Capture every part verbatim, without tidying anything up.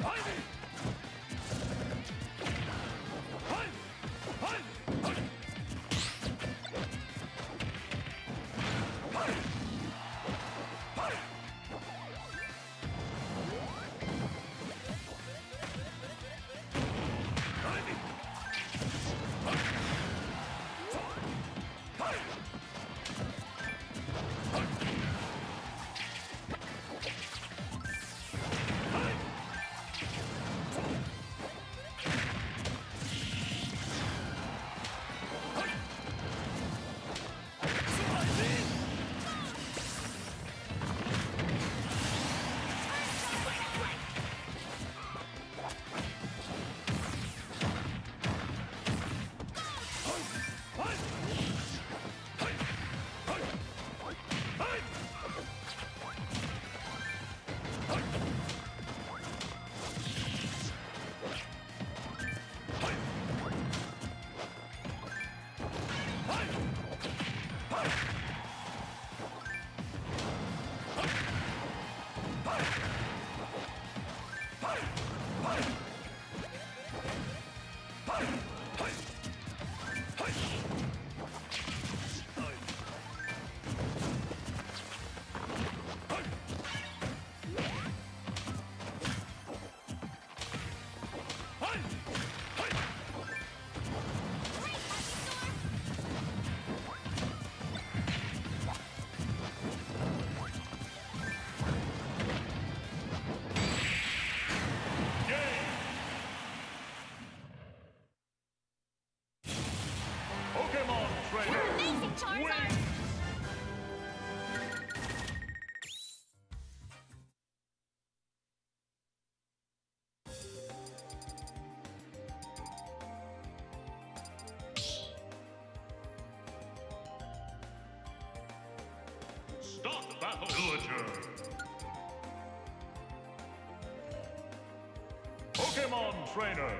Pokemon Trainer! You're amazing, Charizard! Win! Stop the battle, Villager! Pokemon Trainer!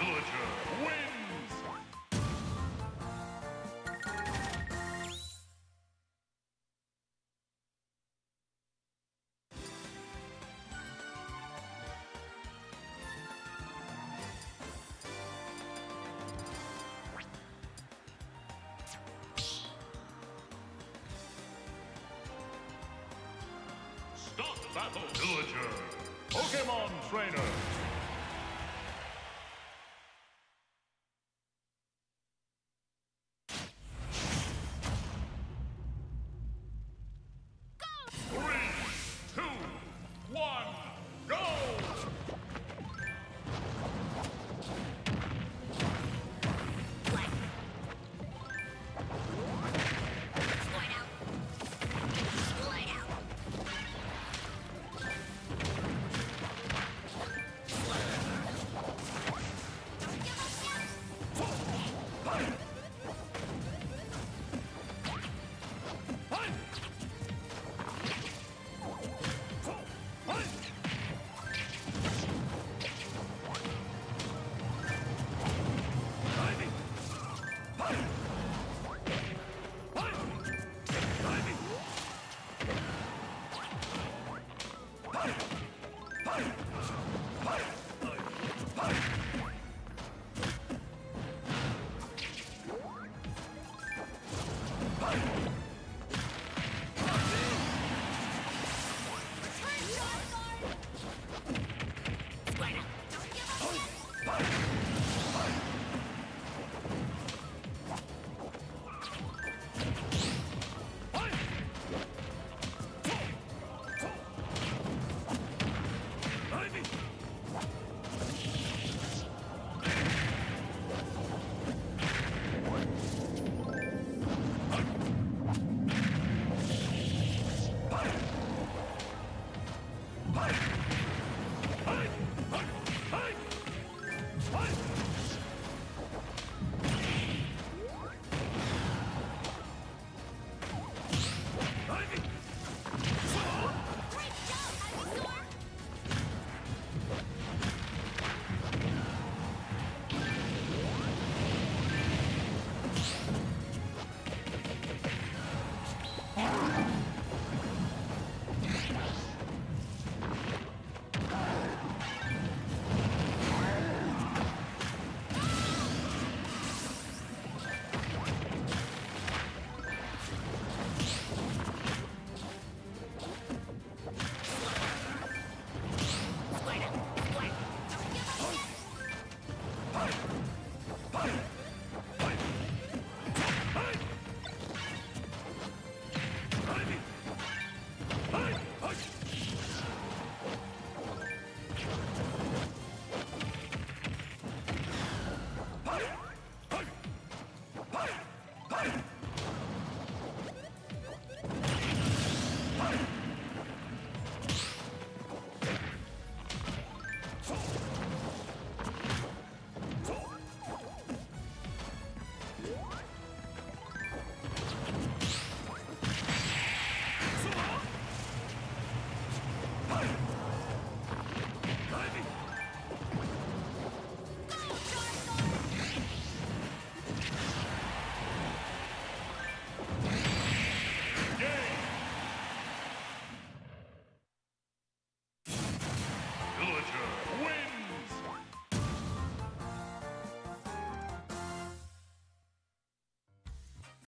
Villager wins! Stop battle, Villager! Pokemon Trainer! What?